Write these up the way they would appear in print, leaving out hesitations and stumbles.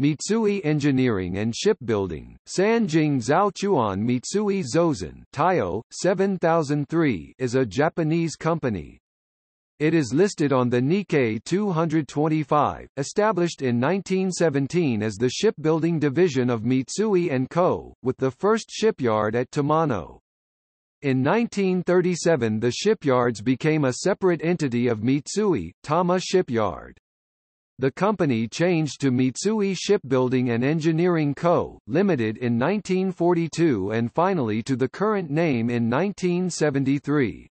Mitsui Engineering and Shipbuilding, Sanjing Zao Chuan Mitsui Zozen Tayo, 7003 is a Japanese company. It is listed on the Nikkei 225, established in 1917 as the shipbuilding division of Mitsui & Co., with the first shipyard at Tamano. In 1937 the shipyards became a separate entity of Mitsui, Tama Shipyard. The company changed to Mitsui Shipbuilding and Engineering Co., Limited in 1942 and finally to the current name in 1973.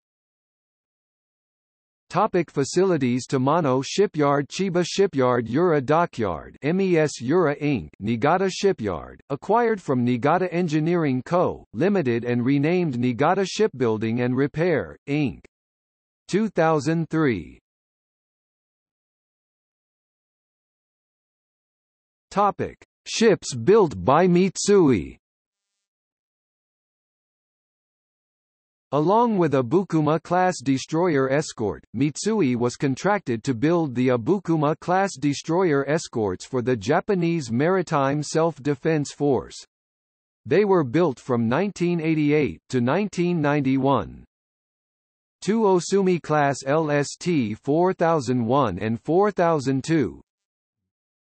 Topic facilities: Tamano Shipyard, Chiba Shipyard, Yura Dockyard, MES Yura Inc., Niigata Shipyard, acquired from Niigata Engineering Co., Limited and renamed Niigata Shipbuilding and Repair, Inc. 2003. Topic: Ships built by Mitsui. Along with Abukuma class destroyer escort, Mitsui was contracted to build the Abukuma class destroyer escorts for the Japanese Maritime Self Defense Force. They were built from 1988 to 1991. Two Osumi class LST 4001 and 4002.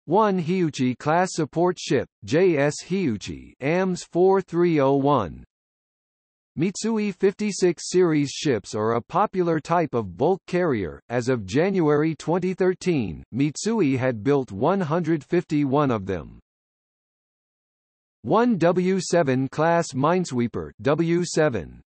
One Hiuchi class support ship, JS Hiuchi, AMS 4301. Mitsui 56 series ships are a popular type of bulk carrier. As of January 2013, Mitsui had built 151 of them. One W7 class minesweeper, W7.